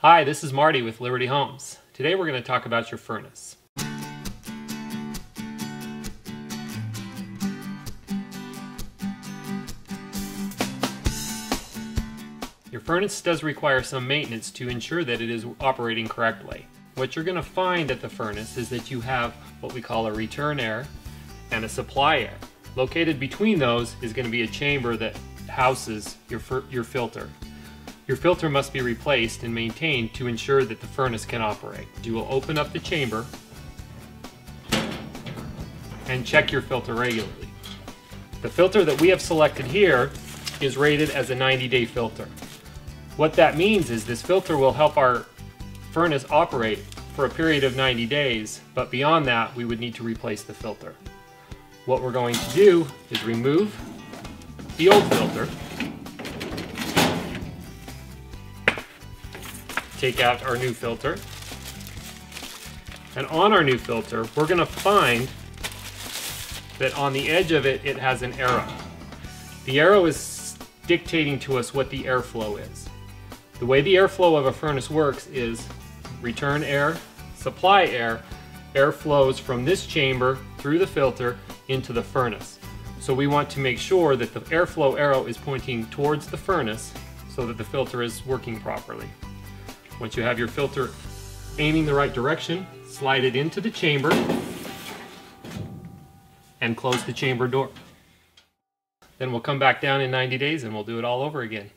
Hi, this is Marty with Liberty Homes. Today we're going to talk about your furnace. Your furnace does require some maintenance to ensure that it is operating correctly. What you're going to find at the furnace is that you have what we call a return air and a supply air. Located between those is going to be a chamber that houses your filter. Your filter must be replaced and maintained to ensure that the furnace can operate. You will open up the chamber and check your filter regularly. The filter that we have selected here is rated as a 90-day filter. What that means is this filter will help our furnace operate for a period of 90 days, but beyond that, we would need to replace the filter. What we're going to do is remove the old filter, take out our new filter, and on our new filter we're going to find that on the edge of it, it has an arrow. The arrow is dictating to us what the airflow is. The way the airflow of a furnace works is return air, supply air. Air flows from this chamber through the filter into the furnace. So we want to make sure that the airflow arrow is pointing towards the furnace so that the filter is working properly. Once you have your filter aiming the right direction, slide it into the chamber and close the chamber door. Then we'll come back down in 90 days and we'll do it all over again.